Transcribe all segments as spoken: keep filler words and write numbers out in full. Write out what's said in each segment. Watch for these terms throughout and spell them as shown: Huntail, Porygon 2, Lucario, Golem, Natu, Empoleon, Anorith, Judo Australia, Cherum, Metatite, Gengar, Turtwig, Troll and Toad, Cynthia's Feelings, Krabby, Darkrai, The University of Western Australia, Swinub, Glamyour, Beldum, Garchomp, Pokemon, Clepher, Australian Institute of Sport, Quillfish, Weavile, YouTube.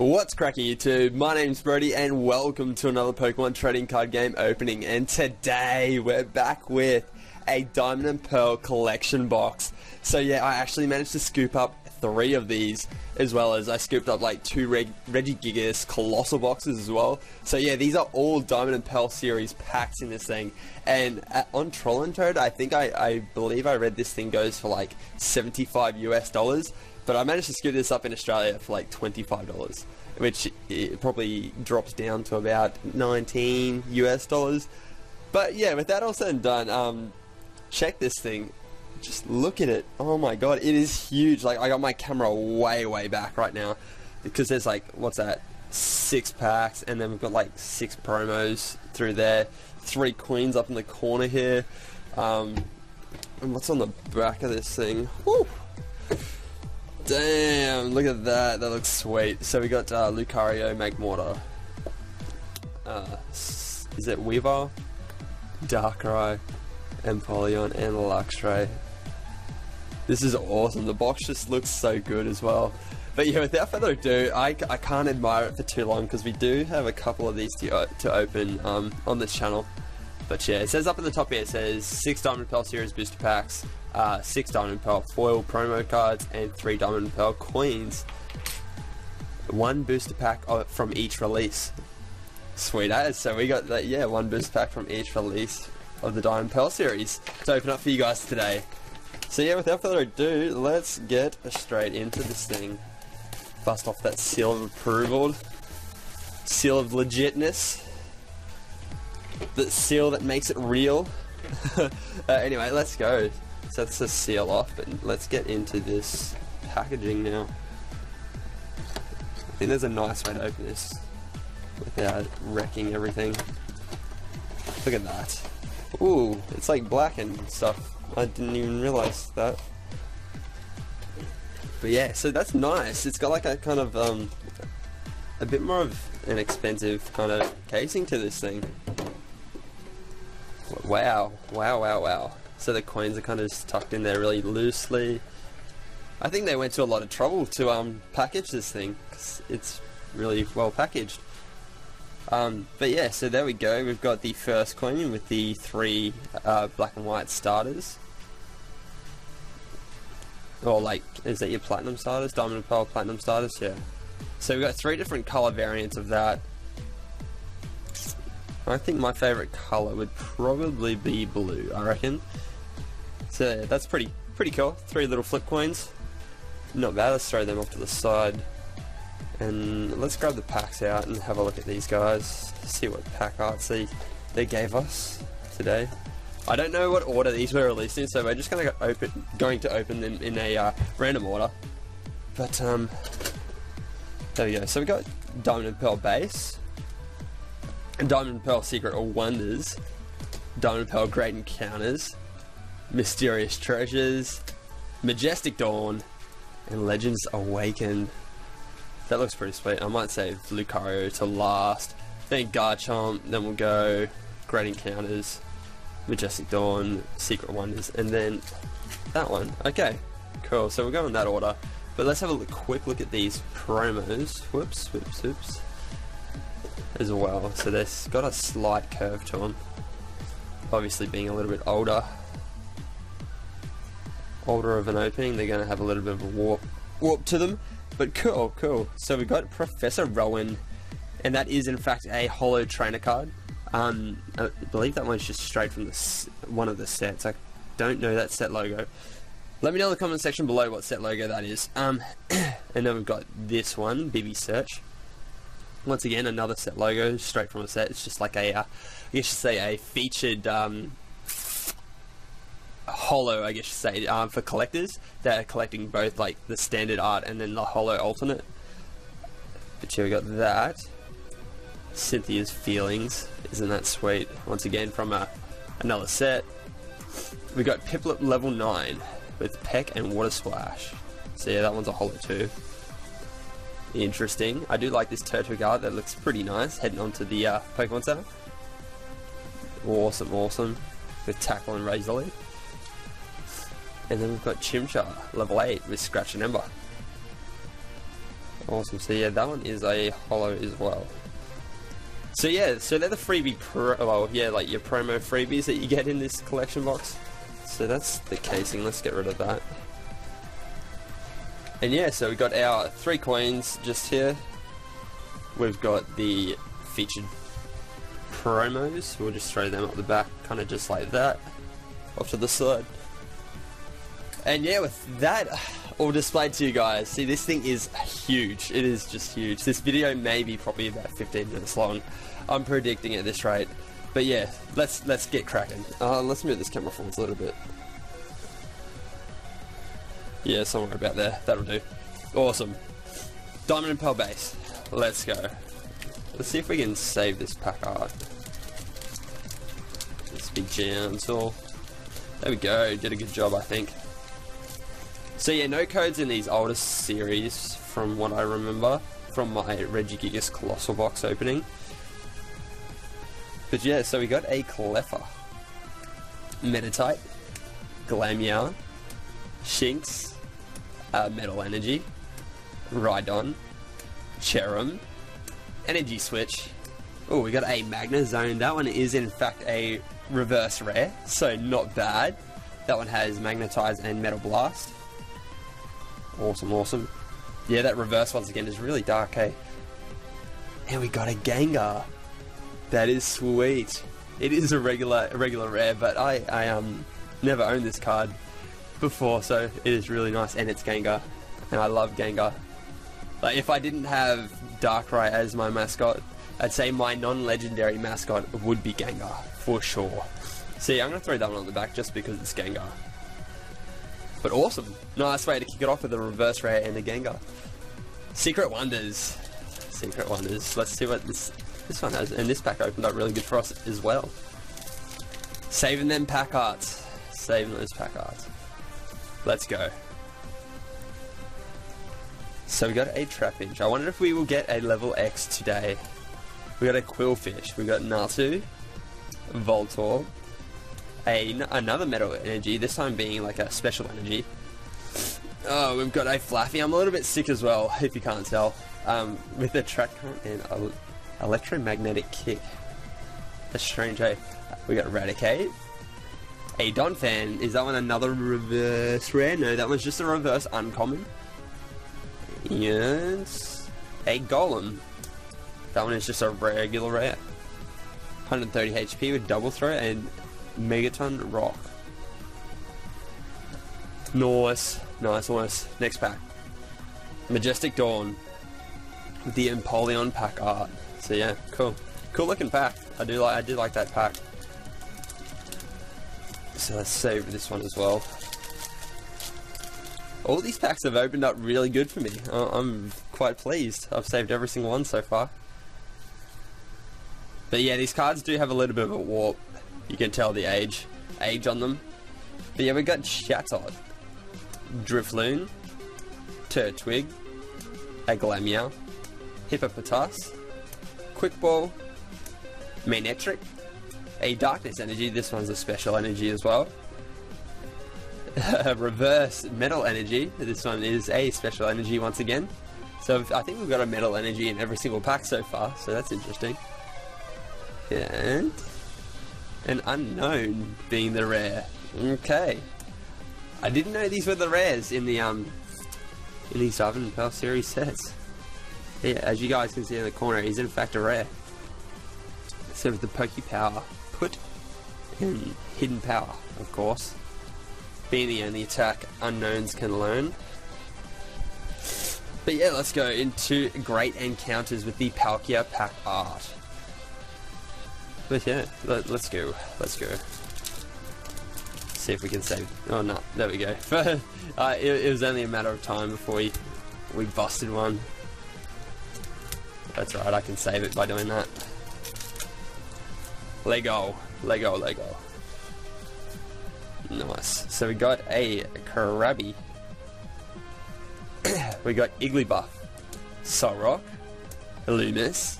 What's cracking YouTube? My name's Brody and welcome to another Pokemon trading card game opening, and today we're back with a Diamond and Pearl collection box. So yeah, I actually managed to scoop up three of these, as well as I scooped up like two Reg Regigigas colossal boxes as well. So yeah, these are all Diamond and Pearl series packs in this thing. And at, on Troll and Toad, I think I, I believe I read this thing goes for like seventy-five US dollars. But I managed to scoop this up in Australia for like twenty-five dollars, which it probably drops down to about nineteen US dollars. But yeah, with that all said and done, um, check this thing. Just look at it. Oh my god, it is huge. Like, I got my camera way, way back right now because there's like, what's that, six packs, and then we've got like six promos through there, three queens up in the corner here. Um, and what's on the back of this thing? Woo! Damn, look at that. That looks sweet. So we got uh, Lucario, Magmortar. Uh, is it Weavile? Darkrai, Empoleon, and Luxray. This is awesome. The box just looks so good as well. But yeah, without further ado, I, I can't admire it for too long because we do have a couple of these to, to open um, on this channel. But yeah, it says up at the top here, it says six Diamond Pearl series booster packs, uh, six Diamond Pearl foil promo cards, and three Diamond Pearl queens. One booster pack from each release. Sweet as. So we got that, yeah, one booster pack from each release of the Diamond Pearl series to open up for you guys today. So yeah, without further ado, let's get straight into this thing. Bust off that seal of approval, seal of legitness. The seal that makes it real. uh, anyway, let's go. So that's the seal off, but let's get into this packaging now. I think there's a nice way to open this without wrecking everything. Look at that. Ooh, it's like black and stuff. I didn't even realize that. But yeah, so that's nice. It's got like a kind of, um, a bit more of an expensive kind of casing to this thing. Wow, wow, wow, wow. So the coins are kind of just tucked in there really loosely. I think they went to a lot of trouble to um, package this thing, because it's really well packaged. Um, but yeah, so there we go. We've got the first coin with the three uh, black and white starters. Or like, is that your platinum starters? Diamond and Pearl platinum starters? Yeah. So we've got three different colour variants of that. I think my favourite colour would probably be blue, I reckon. So yeah, that's pretty pretty cool. Three little flip coins. Not bad. Let's throw them off to the side. And let's grab the packs out and have a look at these guys. See what pack arts they, they gave us today. I don't know what order these were released in, so we're just gonna open, going to open them in a uh, random order. But um, there we go. So we got Diamond and Pearl base, Diamond and Pearl Secret or Wonders, Diamond and Pearl Great Encounters, Mysterious Treasures, Majestic Dawn, and Legends Awaken. That looks pretty sweet. I might save Lucario to last, then Garchomp, then we'll go Great Encounters, Majestic Dawn, Secret Wonders, and then that one. Okay, cool. So we'll go in that order. But let's have a look, quick look at these promos. Whoops, whoops, whoops. As well, so they've got a slight curve to them, obviously being a little bit older older of an opening, they're going to have a little bit of a warp warp to them. But cool, cool. So we got Professor Rowan, and that is in fact a holo trainer card. um I believe that one's just straight from the one of the sets. I don't know that set logo. Let me know in the comment section below what set logo that is. Um and then we've got this one, Bebe's Search. Once again, another set logo, straight from a set. It's just like a, uh, I guess you say, a featured um, holo, I guess you say, um, for collectors that are collecting both like the standard art and then the holo alternate. But here we got that. Cynthia's Feelings, isn't that sweet? Once again, from a, another set. We got Piplup level nine with Peck and Water Splash. So yeah, that one's a holo too. Interesting. I do like this Turtwig art. That looks pretty nice. Heading on to the uh, Pokemon Center. Awesome, awesome. With Tackle and Razor Leaf. And then we've got Chimchar, level eight, with Scratch and Ember. Awesome. So yeah, that one is a holo as well. So yeah, so they're the freebie pro well, yeah, like your promo freebies that you get in this collection box. So that's the casing, let's get rid of that. And yeah, so we got our three coins just here. We've got the featured promos, we'll just throw them up the back, kind of just like that, off to the side. And yeah, with that all displayed to you guys, see, this thing is huge, it is just huge. This video may be probably about fifteen minutes long, I'm predicting at this rate. But yeah, let's let's get cracking. Uh, let's move this camera forwards a little bit. Yeah, somewhere about there, that'll do. Awesome. Diamond and Pearl base, let's go. Let's see if we can save this pack art. Let's be gentle. There we go, did a good job I think. So yeah, no codes in these older series from what I remember from my Regigigas Colossal box opening. But yeah, so we got a Clepher, Metatite, Glamyour, Shinx, uh, Metal Energy, Rhydon, Cherum, Energy Switch. Oh, we got a Magnezone. That one is in fact a reverse rare, so not bad. That one has Magnetize and Metal Blast. Awesome, awesome. Yeah, that reverse once again is really dark, hey? And we got a Gengar. That is sweet. It is a regular a regular rare, but I, I um never owned this card before, so it is really nice, and it's Gengar. And I love Gengar. Like, if I didn't have Darkrai as my mascot, I'd say my non-legendary mascot would be Gengar, for sure. See, I'm going to throw that one on the back just because it's Gengar. But awesome. Nice way to kick it off with a reverse rare and a Gengar. Secret Wonders. Secret Wonders. Let's see what this this one has. And this pack opened up really good for us as well. Saving them pack arts. Saving those pack arts. Let's go. So we got a Trapinch. I wonder if we will get a level X today. We got a Quillfish. We got Natu, Voltorb, a, another Metal Energy, this time being like a Special Energy. Oh, we've got a Flaffy. I'm a little bit sick as well, if you can't tell, um, with a track current and a, electromagnetic kick. That's strange, eh? We got Raticate. A Donphan, is that one another reverse rare? No, that one's just a reverse uncommon. Yes. A Golem. That one is just a regular rare. one hundred thirty H P with double throw and Megaton Rock. Nice. Nice, nice. Next pack. Majestic Dawn. With the Empoleon pack art. So yeah, cool. Cool looking pack. I do like I do like that pack. So let's save this one as well. All these packs have opened up really good for me. I'm quite pleased. I've saved every single one so far. But yeah, these cards do have a little bit of a warp. You can tell the age age on them. But yeah, we got Chatot, Drifloon, Turtwig, Aglamia, Hippopotas, Quickball, Manectric, a Darkness Energy, this one's a Special Energy as well. Reverse Metal Energy, this one is a Special Energy once again. So I think we've got a Metal Energy in every single pack so far, so that's interesting. And an Unknown being the rare. Okay. I didn't know these were the rares in the um in these Diamond and Pearl series sets. Yeah, as you guys can see in the corner, he's in fact a rare. So with the Poke Power put in Hidden Power, of course. Being the only attack unknowns can learn. But yeah, let's go into Great Encounters with the Palkia pack art. But yeah, let, let's go. Let's go. See if we can save. Oh no, there we go. uh, it, it was only a matter of time before we, we busted one. That's right, I can save it by doing that. Lego. Lego, Lego. Nice. So we got a Krabby. We got Igglybuff, Solrock, Loomis,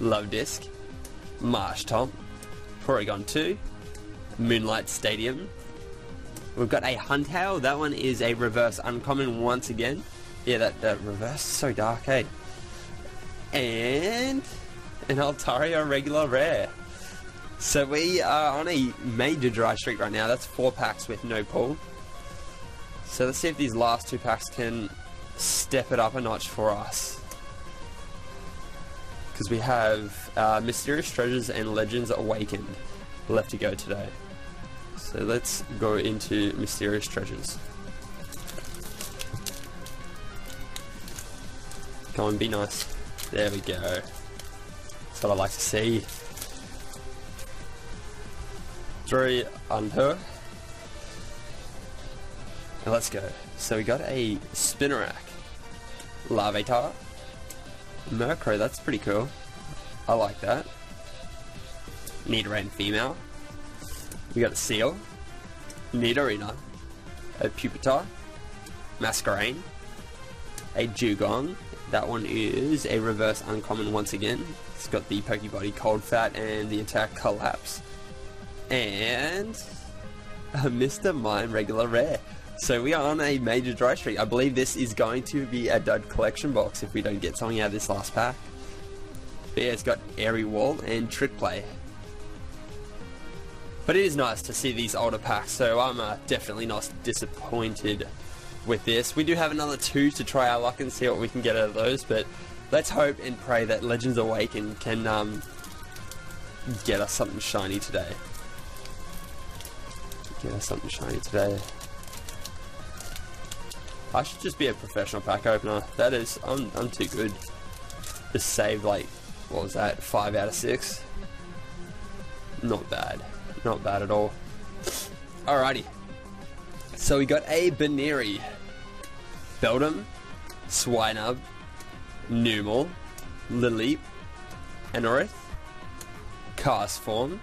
Lovedisk, Marshtomp, Porygon two, Moonlight Stadium. We've got a Huntail. That one is a reverse uncommon once again. Yeah, that, that reverse is so dark, hey? And an Altaria regular rare. So we are on a major dry streak right now. That's four packs with no pull. So let's see if these last two packs can step it up a notch for us. Because we have uh, Mysterious Treasures and Legends Awakened left to go today. So let's go into Mysterious Treasures. Come on, be nice. There we go. That's what I like to see. Three under. Now let's go. So we got a Spinarak, Larvitar, Murkrow, that's pretty cool. I like that. Nidoran female. We got a Seal, Nidorina, a Pupitar, Masquerain, a Dugong. That one is a reverse uncommon once again. It's got the Pokebody Cold Fat and the attack Collapse. And a Mister Mime regular rare. So we are on a major dry streak. I believe this is going to be a dud collection box if we don't get something out of this last pack. But yeah, it's got Airy Wall and Trick Play. But it is nice to see these older packs, so I'm uh, definitely not disappointed with this. We do have another two to try our luck and see what we can get out of those, but let's hope and pray that Legends Awaken can um, get us something shiny today. Get us something shiny today. I should just be a professional pack opener. That is, I'm, I'm too good. Just saved like, what was that, five out of six? Not bad. Not bad at all. Alrighty. So we got a Baneri, Beldum, Swinub, Numel, Lilip, Anorith, Cast Form,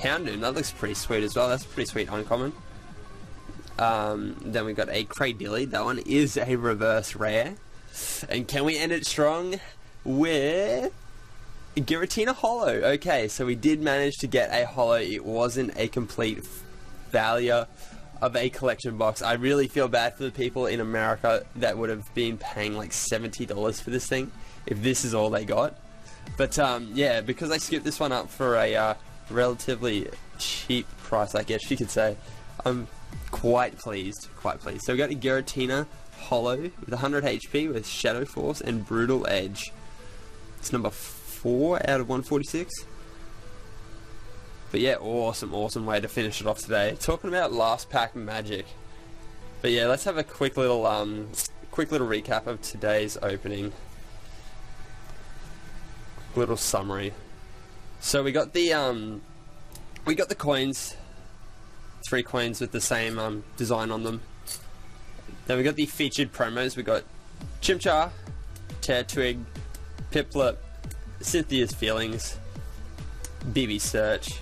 Houndoom. That looks pretty sweet as well. That's pretty sweet uncommon. Um, then we got a Craydilly. That one is a reverse rare. And can we end it strong with Giratina Holo? Okay, so we did manage to get a Holo. It wasn't a complete failure of a collection box. I really feel bad for the people in America that would have been paying like seventy dollars for this thing if this is all they got. But um, yeah, because I scooped this one up for a uh, relatively cheap price, I guess you could say, I'm quite pleased, quite pleased. So we got a Giratina Holo with one hundred H P with Shadow Force and Brutal Edge. It's number four out of one forty-six. But yeah, awesome, awesome way to finish it off today. Talking about last pack magic. But yeah, let's have a quick little, um, quick little recap of today's opening. Little summary. So we got the, um, we got the coins. Three coins with the same um, design on them. Then we got the featured promos. We got Chimchar, Turtwig, Piplup, Cynthia's Feelings, Bebe's Search.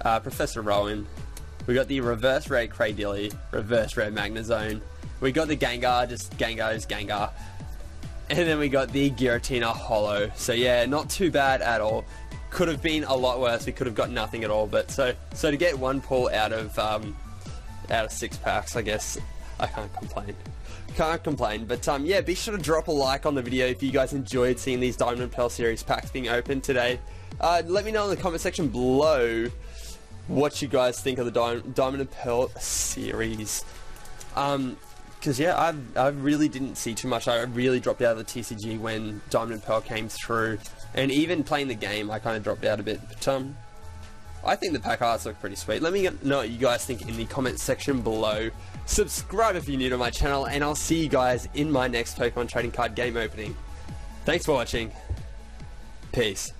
Uh, Professor Rowan. We got the reverse rare Craydilly, reverse rare Magnezone. We got the Gengar, just Gengar is Gengar. And then we got the Giratina Holo. So yeah, not too bad at all. Could have been a lot worse. We could have got nothing at all. But so so to get one pull out of um, out of six packs, I guess I can't complain. Can't complain. But um, yeah, be sure to drop a like on the video if you guys enjoyed seeing these Diamond and Pearl series packs being opened today. Uh, let me know in the comment section below what you guys think of the Di Diamond and Pearl series. Um, cause yeah, I've, I really didn't see too much. I really dropped out of the T C G when Diamond and Pearl came through, and even playing the game, I kind of dropped out a bit. But um, I think the pack arts look pretty sweet. Let me know what you guys think in the comment section below. Subscribe if you're new to my channel, and I'll see you guys in my next Pokemon trading card game opening. Thanks for watching. Peace.